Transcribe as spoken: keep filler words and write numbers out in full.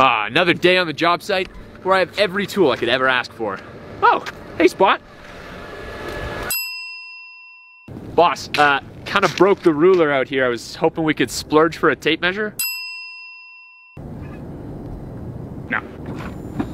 Ah, another day on the job site where I have every tool I could ever ask for. Oh, hey Spot. Boss, uh, kind of broke the ruler out here. I was hoping we could splurge for a tape measure. No.